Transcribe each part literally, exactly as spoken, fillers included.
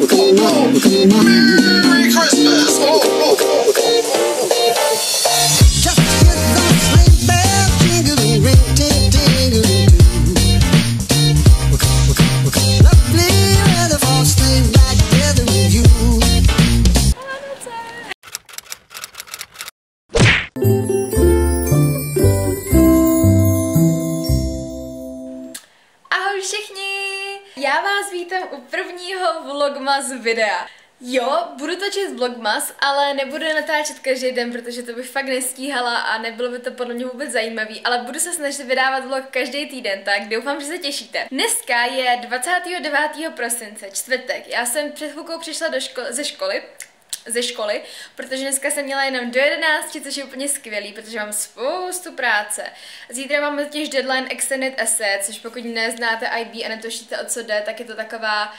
Merry Christmas! Oh, oh, oh, oh, oh. Just hear those sleigh bells jingling, ring, ding, ding, ding. Lovely weather for staying back together with you. Ahoj všichni! Já vás vítám u prvního vlogmas videa. Jo, budu točit vlogmas, ale nebudu natáčet každý den, protože to bych fakt nestíhala a nebylo by to podle mě vůbec zajímavý, ale budu se snažit vydávat vlog každý týden, tak doufám, že se těšíte. Dneska je dvacátého devátého prosince, čtvrtek. Já jsem před chvilkou přišla do ško ze školy. ze školy, protože dneska jsem měla jenom do jedenácti, což je úplně skvělý, protože mám spoustu práce. Zítra mám totiž deadline Extended Essay, což pokud neznáte I B a netušíte, o co jde, tak je to taková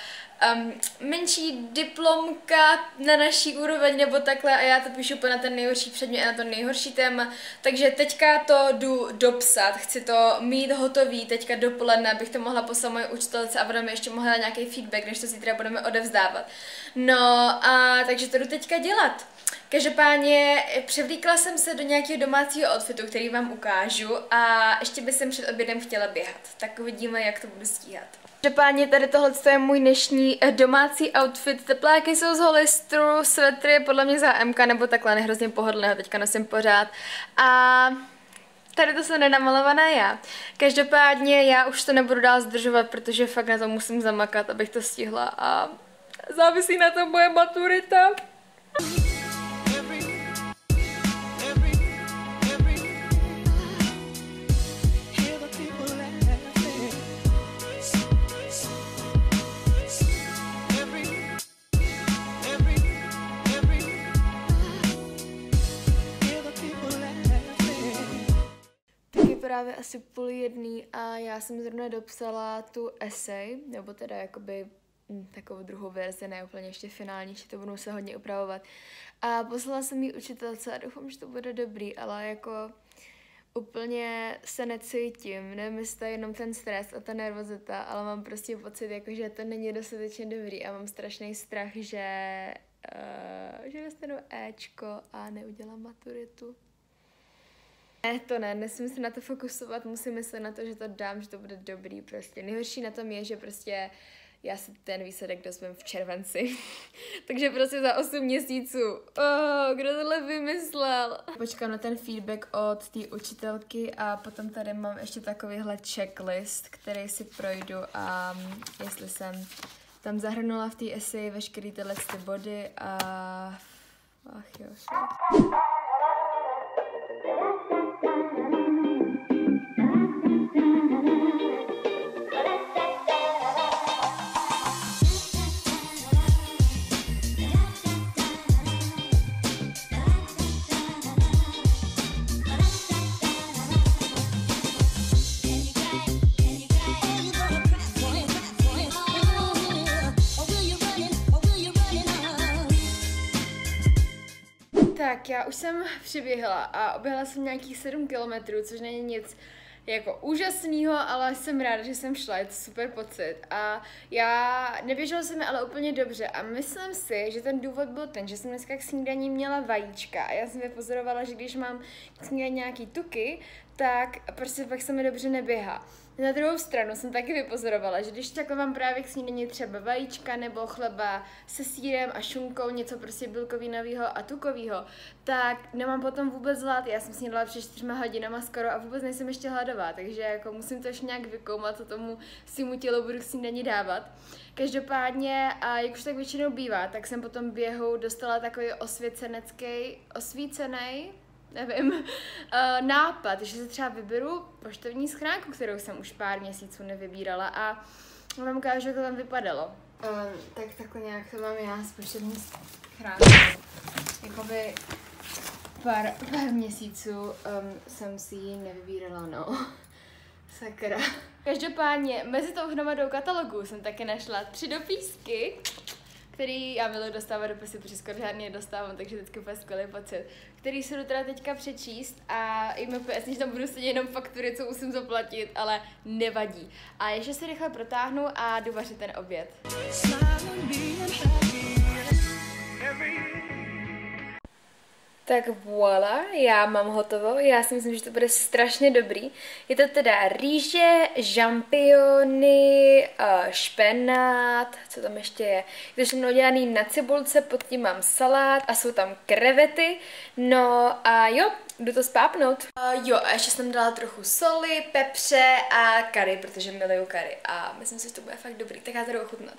um, menší diplomka na naší úroveň nebo takhle a já to píšu úplně na ten nejhorší předmět a na to nejhorší téma, takže teďka to jdu dopsat, chci to mít hotový teďka dopoledne, abych to mohla poslat moje učitelce a budeme ještě mohla dát nějaký feedback, než to zítra budeme odevzdávat. No a takže to jdu teďka dělat. Každopádně převlíkla jsem se do nějakého domácího outfitu, který vám ukážu a ještě bych jsem před obědem chtěla běhat, tak uvidíme, jak to budu stíhat. Každopádně tady tohle je můj dnešní domácí outfit, tepláky jsou z Hollisteru, svetry podle mě za M K nebo takhle, nehrozně pohodlného, teďka nosím pořád a tady to jsem nenamalovaná já. Každopádně já už to nebudu dál zdržovat, protože fakt na to musím zamakat, abych to stihla a závisí na tom moje maturita. Právě asi půl jedný a já jsem zrovna dopsala tu esej, nebo teda jakoby takovou druhou verzi, ne úplně ještě finální, že to budu muset hodně upravovat. A poslala jsem jí učitelce a doufám, že to bude dobrý, ale jako úplně se necítím, nevím, jestli to je jenom ten stres a ta nervozita, ale mám prostě pocit, jako, že to není dostatečně dobrý a mám strašný strach, že, uh, že dostanu Éčko a neudělám maturitu. Ne, to ne, nesmím se na to fokusovat, musím myslet na to, že to dám, že to bude dobrý prostě. Nejhorší na tom je, že prostě já si ten výsledek dozvím v červenci. Takže prostě za osm měsíců. Oh, kdo tohle vymyslel? Počkám na ten feedback od té učitelky a potom tady mám ještě takovýhle checklist, který si projdu a jestli jsem tam zahrnula v té eseji veškerý tyhle ty body a... Ach jo, šlo. Tak já už jsem přiběhla a oběhla jsem nějakých sedm kilometrů, což není nic jako úžasného, ale jsem ráda, že jsem šla, je to super pocit. A já neběžela se mi ale úplně dobře a myslím si, že ten důvod byl ten, že jsem dneska k snídaní měla vajíčka a já jsem vypozorovala, že když mám k snídaní nějaký tuky, tak prostě pak se mi dobře neběhá. Na druhou stranu jsem taky vypozorovala, že když takhle mám právě k snídaní třeba vajíčka nebo chleba se sýrem a šunkou, něco prostě bílkovinového a tukového, tak nemám potom vůbec hlad. Já jsem snídala před čtyřma hodinama skoro a vůbec nejsem ještě hladová, takže jako musím to ještě nějak vykoumat, co tomu svýmu tělu budu k snídaní dávat. Každopádně, a jak už tak většinou bývá, tak jsem potom běhu dostala takový osvěcenecký, osvícený, nevím, uh, nápad, že se třeba vyberu poštovní schránku, kterou jsem už pár měsíců nevybírala a vám ukážu, jak to tam vypadalo. Um, tak takhle nějak to mám já s poštovní schránkou. Jakoby pár, pár měsíců um, jsem si ji nevybírala, no. Sakra. Každopádně, mezi tou hromadou katalogů jsem taky našla tři dopísky, který já miluji dostávat dopisy, protože skoro žádný je dostávám, takže vždycky úplně skvělý pocit, který se jdu teda teďka přečíst a i mi pojasní, že tam budu sedět jenom faktury, co musím zaplatit, ale nevadí. A ještě se rychle protáhnu a jdu vařit ten oběd. Tak voilà, já mám hotovo, já si myslím, že to bude strašně dobrý. Je to teda rýže, žampiony, špenát, co tam ještě je. Je to všechno udělaný na cibulce, pod tím mám salát a jsou tam krevety. No a jo, jdu to spápnout. Uh, jo, a ještě jsem dala trochu soli, pepře a curry, protože miluju curry. A myslím si, že to bude fakt dobrý, tak já to jdu ochutnat.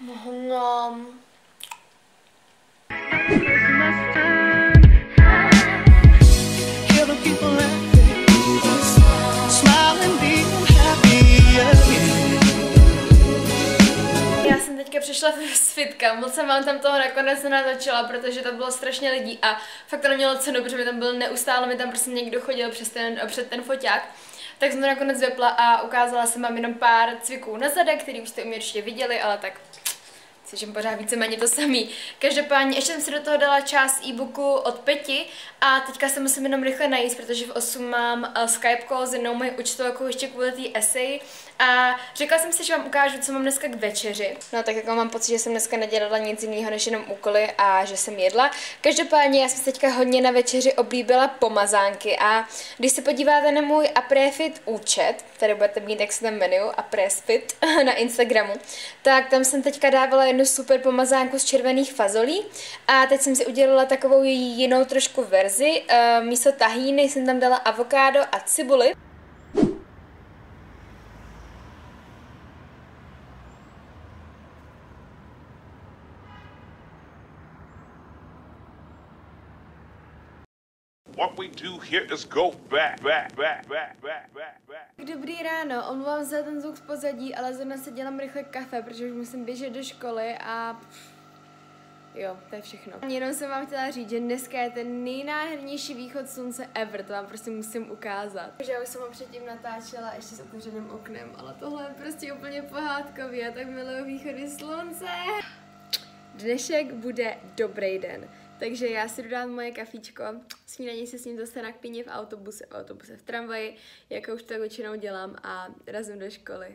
No. Já jsem teďka přišla z fitka, moc jsem vám tam toho nakonec nenatočila, protože tam bylo strašně lidí a fakt to nemělo cenu, protože mi tam byl neustále, mi tam prostě někdo chodil přes ten, před ten foťák. Tak jsem to nakonec vypla a ukázala jsem vám jenom pár cviků na zadek, který už jste u mě určitě viděli, ale tak slyším pořád víceméně to samý. Každopádně ještě jsem si do toho dala část e-booku od Peti a teďka se musím jenom rychle najíst, protože v osm mám Skype call s jednou mojí učitelkou ještě kvůli té eseji a řekla jsem si, že vám ukážu, co mám dneska k večeři. No tak jako mám pocit, že jsem dneska nedělala nic jiného než jenom úkoly a že jsem jedla. Každopádně já jsem teďka hodně na večeři oblíbila pomazánky a když se podíváte na můj Après Fit účet, tady budete mít, jak se tam jmenuju, Après Fit na Instagramu, tak tam jsem teďka dávala jednu super pomazánku z červených fazolí a teď jsem si udělala takovou jinou trošku verzi. Místo tahíny jsem tam dala avokádo a cibuli. Dobrý ráno, omlouvám se za ten zvuk z pozadí, ale zrovna se dělám rychle kafe, protože už musím běžet do školy a jo, to je všechno. Jenom jsem vám chtěla říct, že dneska je ten nejnádhernější východ slunce ever, to vám prostě musím ukázat. Já už jsem ho předtím natáčela ještě s otevřeným oknem, ale tohle je prostě úplně pohádkový, já tak miluju východy slunce. Dnešek bude dobrý den. Takže já si dodám moje kafíčko, snídaní si s ním zase nakpíně v autobuse, v autobuse v tramvaji, jako už to většinou dělám a razím do školy.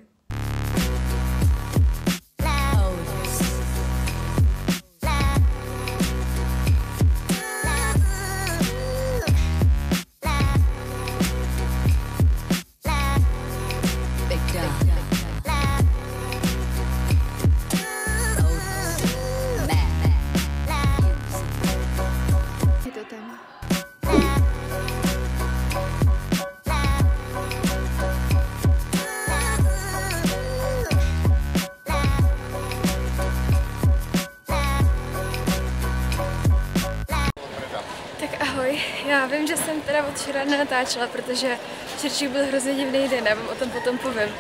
Já vím, že jsem teda od včera nenatáčela, protože včerčík byl hrozně divný den, já vám o tom potom povím.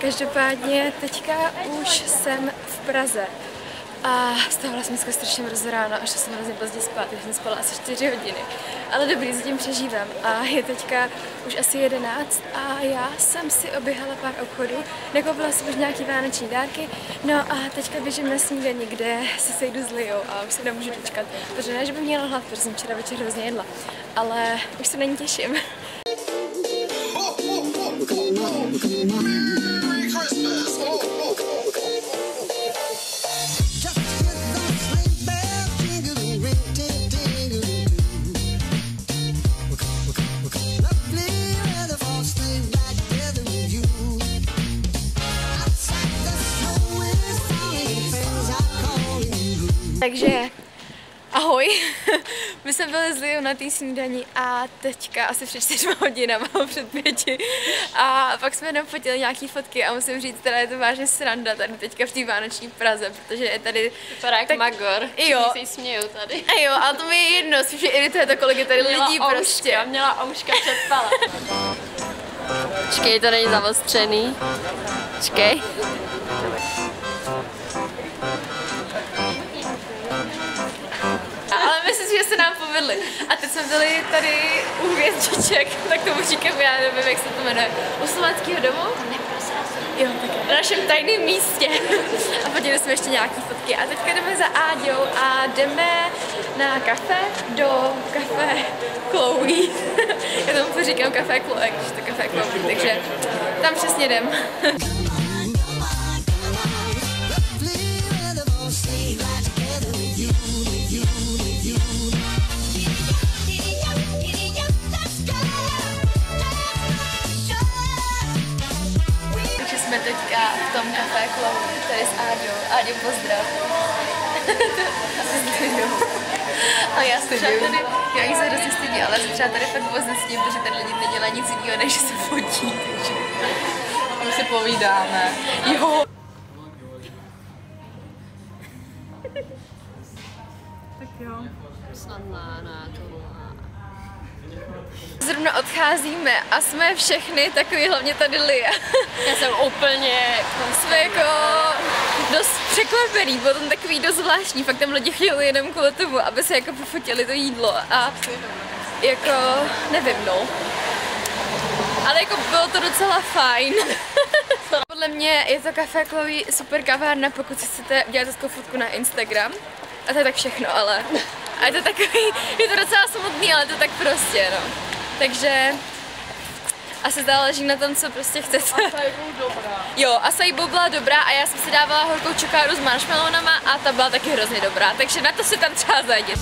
Každopádně teďka už jsem v Praze a vstávala jsem dneska strašně brzo ráno, až jsem hrozně pozdě spát, já jsem spala asi čtyři hodiny. Ale dobrý, zatím přežívám a je teďka už asi jedenáct a já jsem si oběhala pár obchodů, nakoupila jsem už nějaký vánoční dárky, no a teďka běžím na snídani, kde se sejdu s Lejou a už se nemůžu dočkat, protože ne, že by měla hlad, protože jsem včera večer hrozně jedla, ale už se na ní těším. Takže ahoj, my jsme byli s Liou na té snídani a teďka asi před čtyřma hodinama, před pěti a pak jsme nám fotili nějaký fotky a musím říct, teda je to vážně sranda tady teďka v té vánoční Praze, protože je tady... Vypadá jak magor, všichni se smějou tady. A jo, ale to mi je jedno, spíš je irituje to, kolik je tady lidí prostě. Já měla ouška před pala. Čekej, to není zavostřený. Čekej. Ale myslím, že se nám povedli. A teď jsme byli tady u hvězdiček, tak tomu říkám, já nevím, jak se to jmenuje, u Slovenského domu? Jo, na našem tajném místě. A podívali jsme ještě nějaký fotky. A teďka jdeme za Áďou a jdeme na kafe do kafe Chloe. Já tomu poříkám kafe Chloe, když to kafe Chloe, takže tam přesně jdem. jsme teďka v tom Café Clown, tady s Áďou. Áďu, pozdrav. A já jsem třeba tady, já jich se hrozně stydí, ale jsem třeba tady fakt poznesním, protože tady lidi nedělá nic jiného, než se fotí, takže my si povídáme. Jo. Tak jo. Snadná nátorová. Zrovna odcházíme a jsme všechny takový, hlavně tady Lia. Já jsem úplně jsme jako dost překvapený, bylo tam takový dost zvláštní, fakt tam lidi chtěli jenom kvůli tomu, aby se jako pofotili to jídlo a jako nevím, no. Ale jako bylo to docela fajn. Podle mě je to Café Chloe super kavárna, pokud chcete udělat hezkou fotku na Instagram. A to je tak všechno, ale a je to takový, je to docela smutný, ale to tak prostě, no. Takže asi záleží na tom, co prostě chcete. Acai dobrá. Jo, acai byla dobrá a já jsem si dávala horkou čokádu s marshmallowama a ta byla taky hrozně dobrá, takže na to si tam třeba zajde.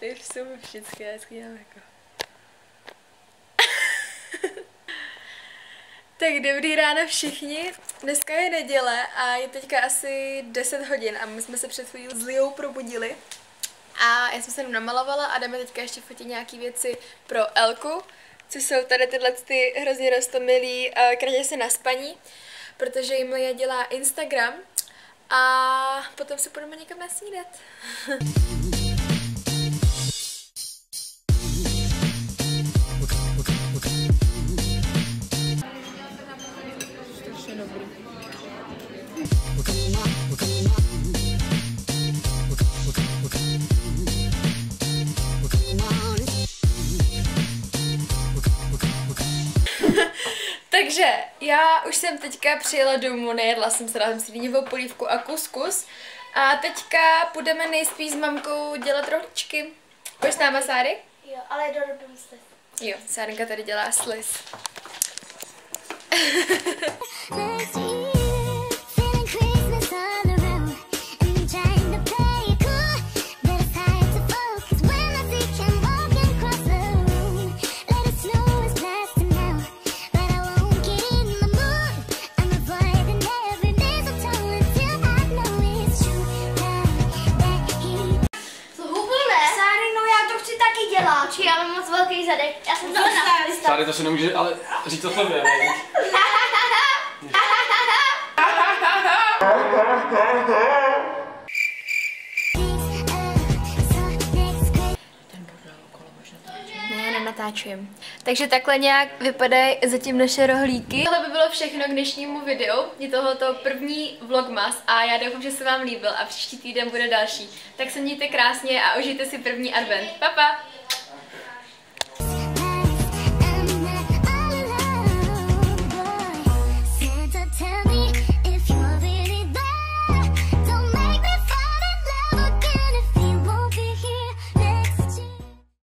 Tady jsou všechny, já vždycky dělám jako. Tak dobrý ráno všichni, dneska je neděle a je teďka asi deset hodin a my jsme se před chvílí s Liou probudili a já jsem se jenom namalovala a jdeme teďka ještě fotit nějaký věci pro Elku, což jsou tady tyhle ty hrozně roztomilý kratě si na spaní, protože jim Lia dělá Instagram a potom se půjdeme někam nasnídat. Takže já už jsem teďka přijela domů, nejedla jsem se, dala jsem si dýňovou polívku a kuskus a teďka půjdeme nejspíš s mamkou dělat rohlíčky. Půjdeš s náma, Sáry? Jo, ale dorobím sliz. Jo, Sárinka tady dělá sliz. Já mám moc velký zadek, já jsem to odnášla. Tady to si nemůže, ale říct to tobě, ne? Ne, nenatáčujem. Takže takhle nějak vypadají zatím naše rohlíky. Tohle by bylo všechno k dnešnímu videu. Je tohoto první vlogmas a já doufám, že se vám líbil a příští týden bude další. Tak se mějte krásně a užijte si první advent. Pa, pa!